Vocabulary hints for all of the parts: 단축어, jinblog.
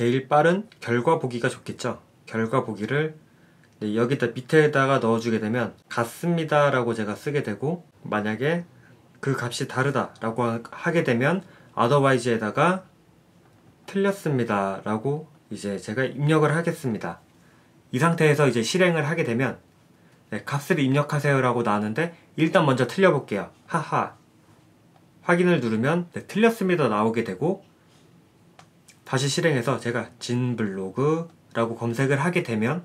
제일 빠른 결과 보기가 좋겠죠. 결과 보기를 여기다 밑에다가 넣어주게 되면 같습니다 라고 제가 쓰게 되고, 만약에 그 값이 다르다 라고 하게 되면 otherwise 에다가 틀렸습니다 라고 이제 제가 입력을 하겠습니다. 이 상태에서 이제 실행을 하게 되면 값을 입력하세요 라고 나오는데, 일단 먼저 틀려 볼게요. 하하, 확인을 누르면 틀렸습니다 나오게 되고, 다시 실행해서 제가 진블로그 라고 검색을 하게 되면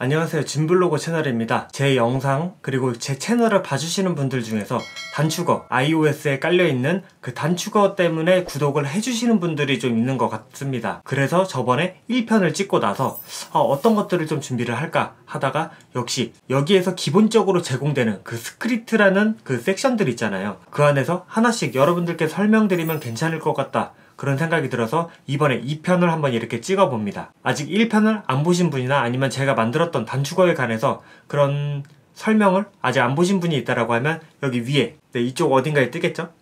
안녕하세요, 진블로그 채널입니다. 제 영상 그리고 제 채널을 봐주시는 분들 중에서 단축어, iOS에 깔려있는 그 단축어 때문에 구독을 해주시는 분들이 좀 있는 것 같습니다. 그래서 저번에 1편을 찍고 나서 어떤 것들을 좀 준비를 할까 하다가, 역시 여기에서 기본적으로 제공되는 그 스크립트라는 그 섹션들 있잖아요. 그 안에서 하나씩 여러분들께 설명드리면 괜찮을 것 같다, 그런 생각이 들어서 이번에 2편을 한번 이렇게 찍어봅니다. 아직 1편을 안 보신 분이나 아니면 제가 만들었던 단축어에 관해서 그런 설명을 아직 안 보신 분이 있다라고 하면 여기 위에 이쪽 어딘가에 뜨겠죠?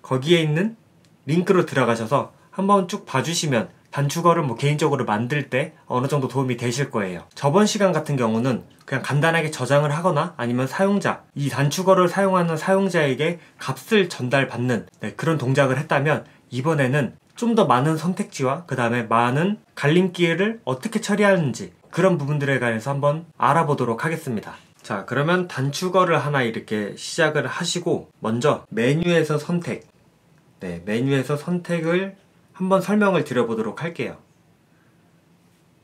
거기에 있는 링크로 들어가셔서 한번 쭉 봐주시면 단축어를 개인적으로 만들 때 어느 정도 도움이 되실 거예요. 저번 시간 같은 경우는 그냥 간단하게 저장을 하거나 아니면 사용자, 이 단축어를 사용하는 사용자에게 값을 전달받는 그런 동작을 했다면, 이번에는 좀 더 많은 선택지와 그 다음에 많은 갈림길을 어떻게 처리하는지 그런 부분들에 관해서 한번 알아보도록 하겠습니다. 자, 그러면 단축어를 하나 이렇게 시작을 하시고, 먼저 메뉴에서 선택, 메뉴에서 선택을 한번 설명을 드려보도록 할게요.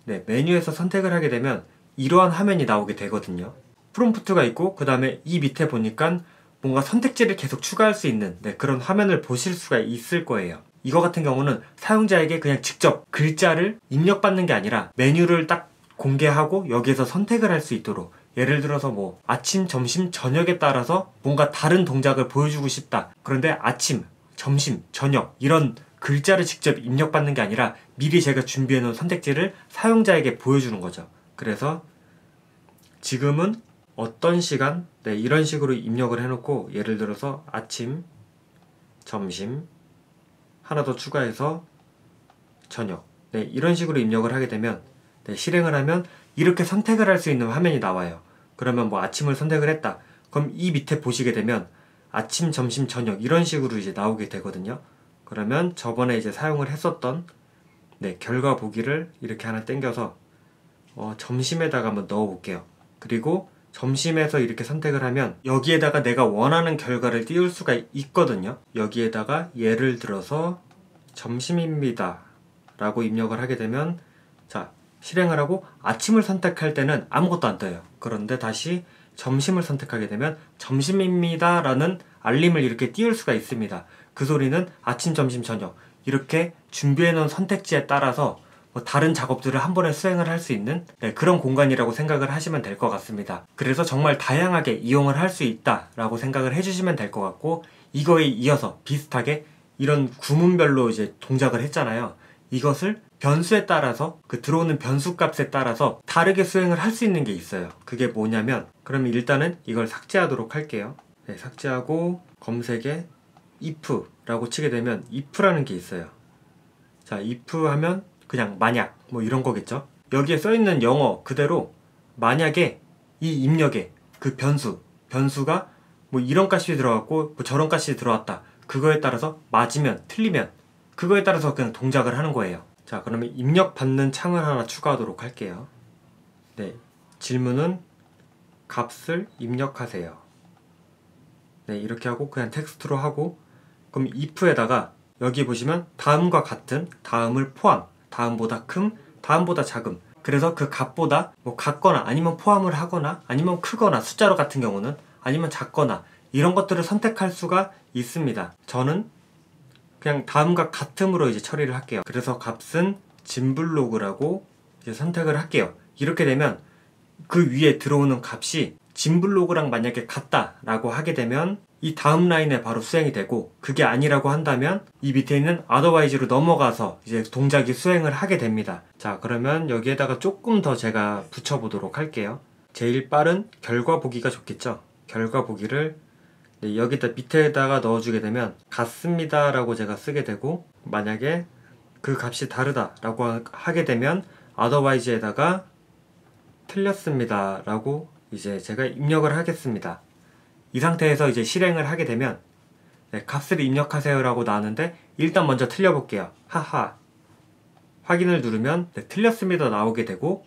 메뉴에서 선택을 하게 되면 이러한 화면이 나오게 되거든요. 프롬프트가 있고 그 다음에 이 밑에 보니까 뭔가 선택지를 계속 추가할 수 있는 그런 화면을 보실 수가 있을 거예요. 이거 같은 경우는 사용자에게 그냥 직접 글자를 입력받는 게 아니라 메뉴를 딱 공개하고 여기에서 선택을 할 수 있도록, 예를 들어서 뭐 아침, 점심, 저녁에 따라서 뭔가 다른 동작을 보여주고 싶다, 그런데 아침, 점심, 저녁 이런 글자를 직접 입력받는 게 아니라 미리 제가 준비해 놓은 선택지를 사용자에게 보여주는 거죠. 그래서 지금은 어떤 시간? 이런 식으로 입력을 해놓고, 예를 들어서 아침, 점심, 하나 더 추가해서 저녁, 이런 식으로 입력을 하게 되면 실행을 하면 이렇게 선택을 할 수 있는 화면이 나와요. 그러면 뭐 아침을 선택을 했다, 그럼 이 밑에 보시게 되면 아침, 점심, 저녁 이런 식으로 이제 나오게 되거든요. 그러면 저번에 이제 사용을 했었던 결과 보기를 이렇게 하나 땡겨서 점심에다가 한번 넣어 볼게요. 그리고 점심에서 이렇게 선택을 하면 여기에다가 내가 원하는 결과를 띄울 수가 있거든요. 여기에다가 예를 들어서 점심입니다 라고 입력을 하게 되면, 자, 실행을 하고 아침을 선택할 때는 아무것도 안 떠요. 그런데 다시 점심을 선택하게 되면 점심입니다 라는 알림을 이렇게 띄울 수가 있습니다. 그 소리는 아침, 점심, 저녁 이렇게 준비해 놓은 선택지에 따라서 다른 작업들을 한 번에 수행을 할 수 있는 그런 공간이라고 생각을 하시면 될 것 같습니다. 그래서 정말 다양하게 이용을 할 수 있다라고 생각을 해주시면 될 것 같고, 이거에 이어서 비슷하게 이런 구문별로 이제 동작을 했잖아요. 이것을 변수에 따라서 그 들어오는 변수 값에 따라서 다르게 수행을 할 수 있는 게 있어요. 그게 뭐냐면, 그러면 일단은 이걸 삭제하도록 할게요. 삭제하고 검색에 if 라고 치게 되면 if라는 게 있어요. 자, if 하면 그냥 만약 뭐 이런 거겠죠. 여기에 써있는 영어 그대로 만약에 이 입력에 그 변수가 뭐 이런 값이 들어갔고 뭐 저런 값이 들어왔다, 그거에 따라서 맞으면 틀리면 그거에 따라서 그냥 동작을 하는 거예요. 자, 그러면 입력받는 창을 하나 추가하도록 할게요. 질문은 값을 입력하세요. 이렇게 하고 그냥 텍스트로 하고, 그럼 if에다가 여기 보시면 다음과 같은, 다음을 포함, 다음보다 큼, 다음보다 작음, 그래서 그 값보다 뭐 같거나 아니면 포함을 하거나 아니면 크거나, 숫자로 같은 경우는 아니면 작거나, 이런 것들을 선택할 수가 있습니다. 저는 그냥 다음과 같음으로 이제 처리를 할게요. 그래서 값은 진블로그라고 이제 선택을 할게요. 이렇게 되면 그 위에 들어오는 값이 진블로그랑 만약에 같다라고 하게 되면 이 다음 라인에 바로 수행이 되고, 그게 아니라고 한다면 이 밑에 있는 otherwise로 넘어가서 이제 동작이 수행을 하게 됩니다. 자, 그러면 여기에다가 조금 더 제가 붙여보도록 할게요. 제일 빠른 결과 보기가 좋겠죠. 결과 보기를 여기다 밑에다가 넣어주게 되면 같습니다 라고 제가 쓰게 되고, 만약에 그 값이 다르다 라고 하게 되면 otherwise 에다가 틀렸습니다 라고 이제 제가 입력을 하겠습니다. 이 상태에서 이제 실행을 하게 되면 값을 입력하세요 라고 나오는데, 일단 먼저 틀려볼게요. 하하, 확인을 누르면 틀렸습니다 나오게 되고,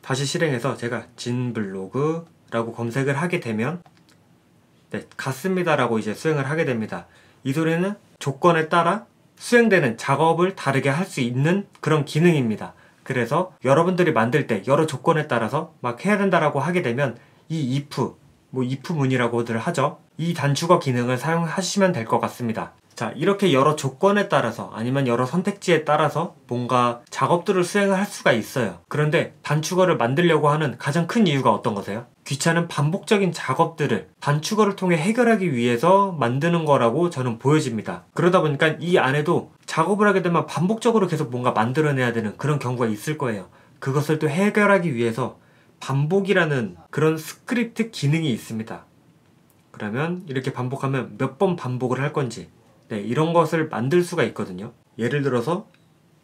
다시 실행해서 제가 진블로그 라고 검색을 하게 되면 같습니다 라고 이제 수행을 하게 됩니다. 이 소리는 조건에 따라 수행되는 작업을 다르게 할 수 있는 그런 기능입니다. 그래서 여러분들이 만들 때 여러 조건에 따라서 막 해야 된다라고 하게 되면 이 if, 뭐 if 문이라고들 하죠, 이 단축어 기능을 사용하시면 될 것 같습니다. 자, 이렇게 여러 조건에 따라서 아니면 여러 선택지에 따라서 뭔가 작업들을 수행을 할 수가 있어요. 그런데 단축어를 만들려고 하는 가장 큰 이유가 어떤 거세요? 귀찮은 반복적인 작업들을 단축어를 통해 해결하기 위해서 만드는 거라고 저는 보여집니다. 그러다 보니까 이 안에도 작업을 하게 되면 반복적으로 계속 뭔가 만들어내야 되는 그런 경우가 있을 거예요. 그것을 또 해결하기 위해서 반복이라는 그런 스크립트 기능이 있습니다. 그러면 이렇게 반복하면 몇 번 반복을 할 건지, 이런 것을 만들 수가 있거든요. 예를 들어서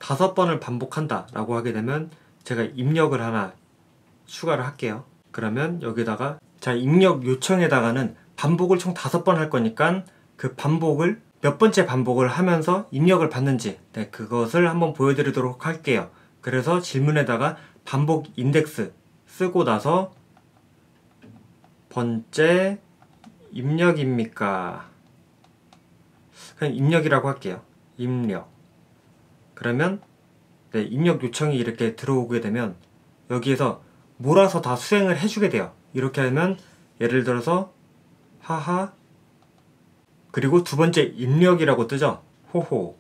5번을 반복한다 라고 하게 되면 제가 입력을 하나 추가를 할게요. 그러면 여기다가 자, 입력 요청에다가는 반복을 총 5번 할 거니까 그 반복을 몇 번째 반복을 하면서 입력을 받는지, 그것을 한번 보여드리도록 할게요. 그래서 질문에다가 반복 인덱스 쓰고 나서 번째 입력입니까? 그냥 입력이라고 할게요. 입력. 그러면 입력 요청이 이렇게 들어오게 되면 여기에서 몰아서 다 수행을 해주게 돼요. 이렇게 하면 예를 들어서 하하, 그리고 두 번째 입력이라고 뜨죠. 호호,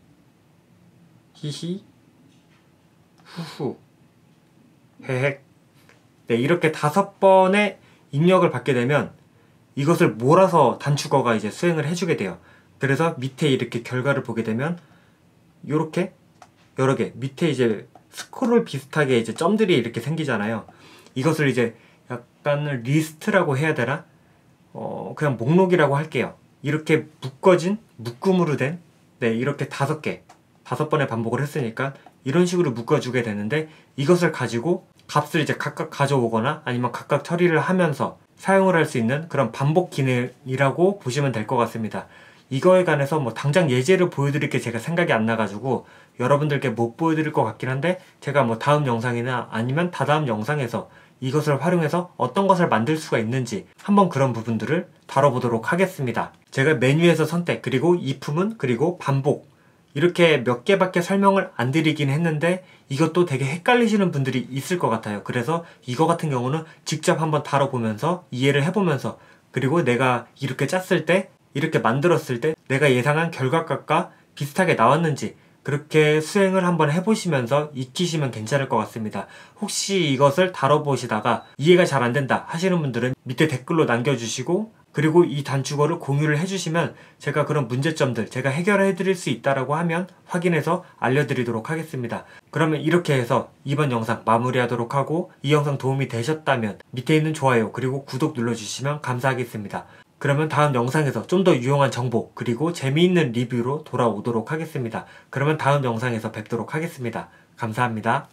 히히, 후후, 헤헥. 이렇게 5번의 입력을 받게 되면 이것을 몰아서 단축어가 이제 수행을 해주게 돼요. 그래서 밑에 이렇게 결과를 보게 되면 요렇게 여러 개 밑에 이제 스크롤 비슷하게 이제 점들이 이렇게 생기잖아요. 이것을 이제 약간 리스트라고 해야 되나? 그냥 목록이라고 할게요. 이렇게 묶어진 묶음으로 된 이렇게 5개 5번의 반복을 했으니까 이런 식으로 묶어주게 되는데, 이것을 가지고 값을 이제 각각 가져오거나 아니면 각각 처리를 하면서 사용을 할 수 있는 그런 반복 기능이라고 보시면 될 것 같습니다. 이거에 관해서 뭐 당장 예제를 보여드릴 게 제가 생각이 안 나가지고 여러분들께 못 보여드릴 것 같긴 한데, 제가 뭐 다음 영상이나 아니면 다다음 영상에서 이것을 활용해서 어떤 것을 만들 수가 있는지 한번 그런 부분들을 다뤄보도록 하겠습니다. 제가 메뉴에서 선택, 그리고 이품은, 그리고 반복, 이렇게 몇 개밖에 설명을 안 드리긴 했는데 이것도 되게 헷갈리시는 분들이 있을 것 같아요. 그래서 이거 같은 경우는 직접 한번 다뤄보면서 이해를 해보면서, 그리고 내가 이렇게 짰을 때, 이렇게 만들었을 때 내가 예상한 결과값과 비슷하게 나왔는지 그렇게 수행을 한번 해보시면서 익히시면 괜찮을 것 같습니다. 혹시 이것을 다뤄보시다가 이해가 잘 안된다 하시는 분들은 밑에 댓글로 남겨주시고, 그리고 이 단축어를 공유를 해주시면 제가 그런 문제점들 제가 해결해드릴 수 있다라고 하면 확인해서 알려드리도록 하겠습니다. 그러면 이렇게 해서 이번 영상 마무리하도록 하고, 이 영상 도움이 되셨다면 밑에 있는 좋아요 그리고 구독 눌러주시면 감사하겠습니다. 그러면 다음 영상에서 좀 더 유용한 정보 그리고 재미있는 리뷰로 돌아오도록 하겠습니다. 그러면 다음 영상에서 뵙도록 하겠습니다. 감사합니다.